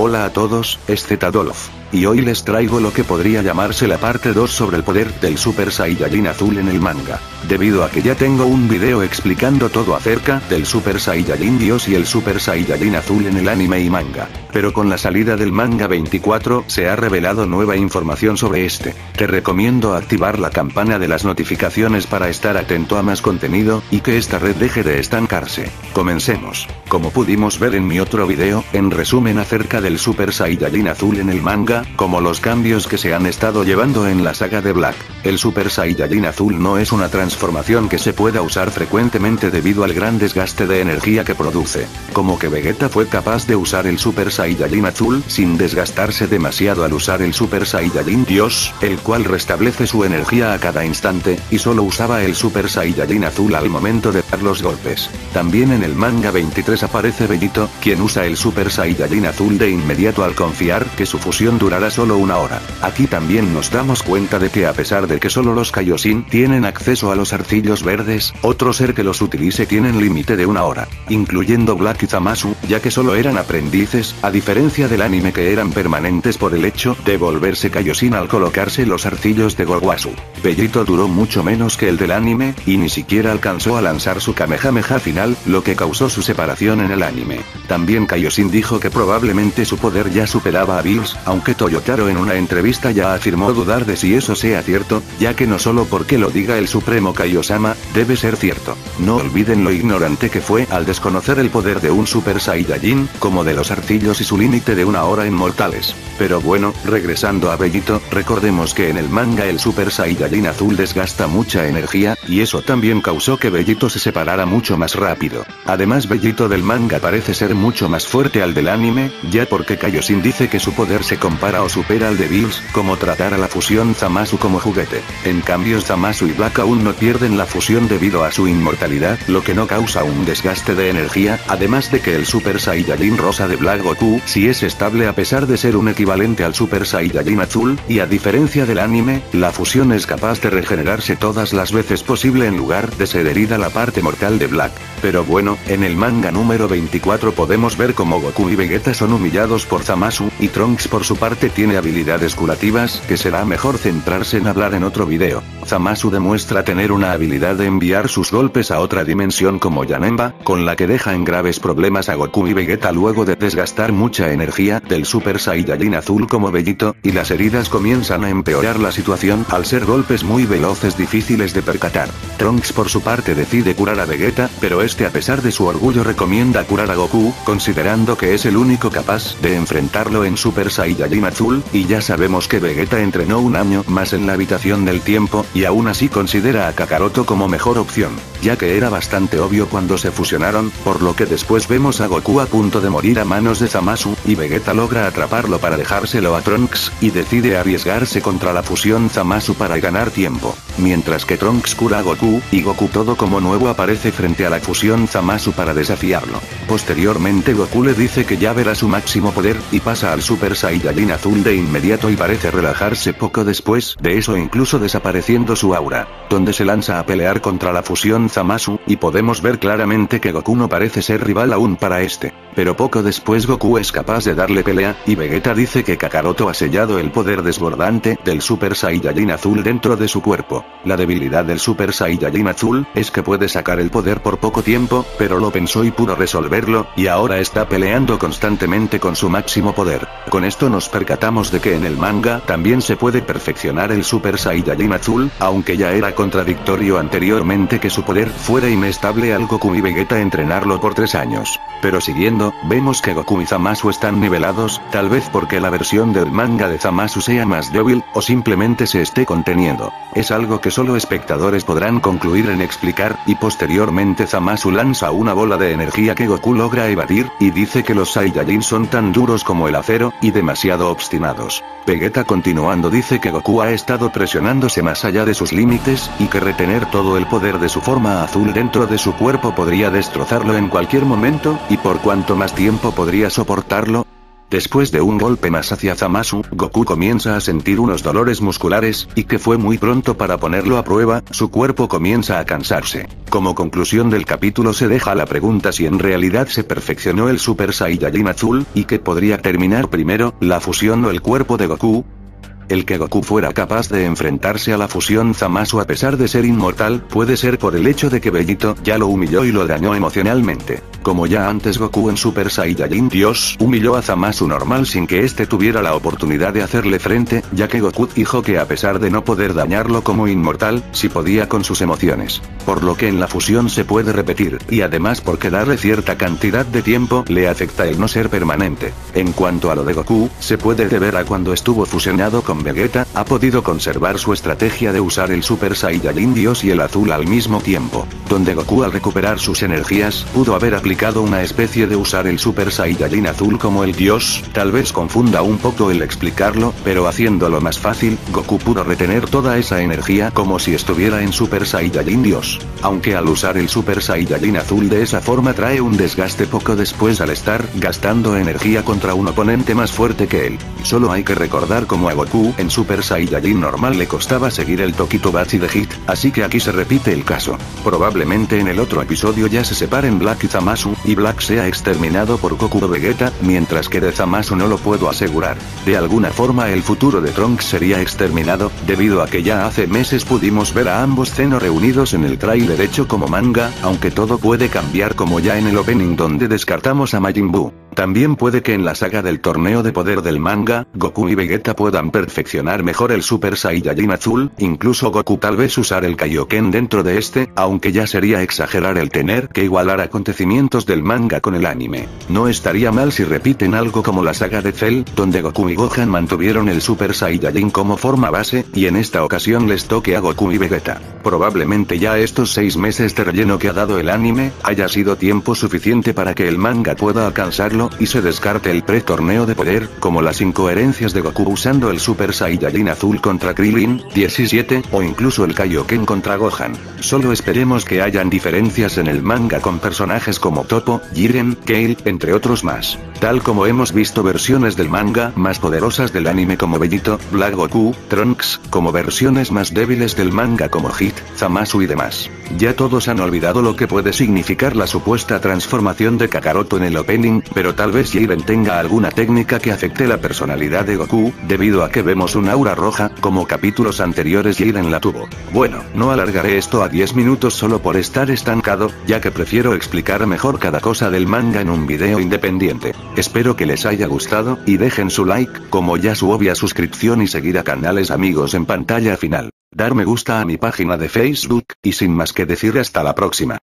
Hola a todos, es Zdolf, y hoy les traigo lo que podría llamarse la parte 2 sobre el poder del Super Saiyajin azul en el manga, debido a que ya tengo un video explicando todo acerca del Super Saiyajin Dios y el Super Saiyajin azul en el anime y manga, pero con la salida del manga 24 se ha revelado nueva información sobre este. Te recomiendo activar la campana de las notificaciones para estar atento a más contenido, y que esta red deje de estancarse. Comencemos. Como pudimos ver en mi otro video, en resumen acerca del Super Saiyajin azul en el manga, como los cambios que se han estado llevando en la saga de Black, el Super Saiyajin azul no es una transformación que se pueda usar frecuentemente debido al gran desgaste de energía que produce, como que Vegeta fue capaz de usar el Super Saiyajin azul sin desgastarse demasiado al usar el Super Saiyajin Dios, el cual restablece su energía a cada instante, y solo usaba el Super Saiyajin azul al momento de dar los golpes. También en el manga 23 aparece Vegito, quien usa el Super Saiyajin azul de inmediato al confiar que su fusión durará solo una hora. Aquí también nos damos cuenta de que a pesar de que solo los Kaioshin tienen acceso a los arcillos verdes, otro ser que los utilice tienen límite de una hora, incluyendo Black y Zamasu, ya que solo eran aprendices, a diferencia del anime que eran permanentes por el hecho de volverse Kaioshin al colocarse los arcillos de Gowasu. Vegito duró mucho menos que el del anime, y ni siquiera alcanzó a lanzar su Kamehameha final, lo que causó su separación en el anime. También Kaioshin dijo que probablemente su poder ya superaba a Bills, aunque Toyotaro en una entrevista ya afirmó dudar de si eso sea cierto, ya que no solo porque lo diga el supremo Kaiosama, debe ser cierto. No olviden lo ignorante que fue al desconocer el poder de un Super Saiyajin, como de los arcillos y su límite de una hora en mortales. Pero bueno, regresando a Vegito, recordemos que en el manga el Super Saiyajin azul desgasta mucha energía, y eso también causó que Vegito se separara mucho más rápido. Además Vegito del manga parece ser mucho más fuerte al del anime, ya porque Kaioshin dice que su poder se compara o supera al de Bills, como tratar a la fusión Zamasu como juguete. En cambio Zamasu y Black aún no pierden la fusión debido a su inmortalidad, lo que no causa un desgaste de energía, además de que el Super Saiyajin rosa de Black Goku sí es estable a pesar de ser un equivalente al Super Saiyajin azul, y a diferencia del anime, la fusión es capaz de regenerarse todas las veces posible en lugar de ser herida la parte mortal de Black. Pero bueno, en el manga número 24 podemos ver cómo Goku y Vegeta son humillados por Zamasu, y Trunks por su parte tiene habilidades curativas, que será mejor centrarse en hablar en otro video. Zamasu demuestra tener una habilidad de enviar sus golpes a otra dimensión como Janemba, con la que deja en graves problemas a Goku y Vegeta luego de desgastar mucha energía del Super Saiyajin azul como Vegito, y las heridas comienzan a empeorar la situación al ser golpes muy veloces difíciles de percatar. Trunks por su parte decide curar a Vegeta, pero este a pesar de su orgullo recomienda curar a Goku, considerando que es el único capaz de enfrentarlo en Super Saiyajin azul, y ya sabemos que Vegeta entrenó un año más en la habitación del tiempo, y aún así considera a Kakaroto como mejor opción, ya que era bastante obvio cuando se fusionaron, por lo que después vemos a Goku a punto de morir a manos de Zamasu, y Vegeta logra atraparlo para dejárselo a Trunks, y decide arriesgarse contra la fusión Zamasu para ganar tiempo. Mientras que Trunks cura a Goku, y Goku todo como nuevo aparece frente a la fusión Zamasu para desafiarlo. Posteriormente Goku le dice que ya verá su máximo poder, y pasa al Super Saiyajin azul de inmediato y parece relajarse poco después de eso, incluso desapareciendo su aura, donde se lanza a pelear contra la fusión Zamasu, y podemos ver claramente que Goku no parece ser rival aún para este. Pero poco después Goku es capaz de darle pelea, y Vegeta dice que Kakaroto ha sellado el poder desbordante del Super Saiyajin azul dentro de su cuerpo. La debilidad del Super Saiyajin azul es que puede sacar el poder por poco tiempo, pero lo pensó y pudo resolverlo, y ahora está peleando constantemente con su máximo poder. Con esto nos percatamos de que en el manga también se puede perfeccionar el Super Saiyajin azul, aunque ya era contradictorio anteriormente que su poder fuera inestable al Goku y Vegeta entrenarlo por 3 años. Pero siguiendo, vemos que Goku y Zamasu están nivelados, tal vez porque la versión del manga de Zamasu sea más débil, o simplemente se esté conteniendo. Es algo que solo espectadores podrán concluir en explicar, y posteriormente Zamasu lanza una bola de energía que Goku logra evadir, y dice que los Saiyajin son tan duros como el acero, y demasiado obstinados. Vegeta continuando dice que Goku ha estado presionándose más allá de sus límites, y que retener todo el poder de su forma azul dentro de su cuerpo podría destrozarlo en cualquier momento, y por cuanto más tiempo podría soportarlo. Después de un golpe más hacia Zamasu, Goku comienza a sentir unos dolores musculares, y que fue muy pronto para ponerlo a prueba, su cuerpo comienza a cansarse. Como conclusión del capítulo se deja la pregunta si en realidad se perfeccionó el Super Saiyajin azul, y que podría terminar primero, la fusión o el cuerpo de Goku. El que Goku fuera capaz de enfrentarse a la fusión Zamasu a pesar de ser inmortal, puede ser por el hecho de que Vegito ya lo humilló y lo dañó emocionalmente. Como ya antes Goku en Super Saiyajin Dios humilló a Zamasu normal sin que este tuviera la oportunidad de hacerle frente, ya que Goku dijo que a pesar de no poder dañarlo como inmortal, sí podía con sus emociones. Por lo que en la fusión se puede repetir, y además porque darle cierta cantidad de tiempo le afecta el no ser permanente. En cuanto a lo de Goku, se puede deber a cuando estuvo fusionado con Vegeta, ha podido conservar su estrategia de usar el Super Saiyajin Dios y el azul al mismo tiempo, donde Goku al recuperar sus energías, pudo haber aplicado una especie de usar el Super Saiyajin azul como el Dios, tal vez confunda un poco el explicarlo, pero haciéndolo más fácil, Goku pudo retener toda esa energía como si estuviera en Super Saiyajin Dios, aunque al usar el Super Saiyajin azul de esa forma trae un desgaste poco después al estar gastando energía contra un oponente más fuerte que él. Solo hay que recordar cómo a Goku en Super Saiyajin normal le costaba seguir el Tokitobachi de Hit, así que aquí se repite el caso. Probablemente en el otro episodio ya se separen Black y Zamasu, y Black sea exterminado por Goku o Vegeta, mientras que de Zamasu no lo puedo asegurar. De alguna forma el futuro de Trunks sería exterminado, debido a que ya hace meses pudimos ver a ambos Zeno reunidos en el tráiler hecho como manga, aunque todo puede cambiar como ya en el opening donde descartamos a Majin Buu. También puede que en la saga del torneo de poder del manga, Goku y Vegeta puedan perfeccionar mejor el Super Saiyajin azul, incluso Goku tal vez usar el Kaioken dentro de este, aunque ya sería exagerar el tener que igualar acontecimientos del manga con el anime. No estaría mal si repiten algo como la saga de Cell, donde Goku y Gohan mantuvieron el Super Saiyajin como forma base, y en esta ocasión les toque a Goku y Vegeta. Probablemente ya estos 6 meses de relleno que ha dado el anime, haya sido tiempo suficiente para que el manga pueda alcanzarlo, y se descarte el pre-torneo de poder, como las incoherencias de Goku usando el Super Saiyajin azul contra Krilin, 17, o incluso el Kaioken contra Gohan. Solo esperemos que hayan diferencias en el manga con personajes como Toto, Jiren, Kale, entre otros más. Tal como hemos visto versiones del manga más poderosas del anime como Vegito, Black, Goku, Trunks, como versiones más débiles del manga como Hit, Zamasu y demás. Ya todos han olvidado lo que puede significar la supuesta transformación de Kakaroto en el opening, pero tal vez Jiren tenga alguna técnica que afecte la personalidad de Goku, debido a que vemos un aura roja, como capítulos anteriores Jiren la tuvo. Bueno, no alargaré esto a 10 minutos solo por estar estancado, ya que prefiero explicar mejor cada cosa del manga en un video independiente. Espero que les haya gustado, y dejen su like, como ya su obvia suscripción y seguir a canales amigos en pantalla final. Dar me gusta a mi página de Facebook, y sin más que decir hasta la próxima.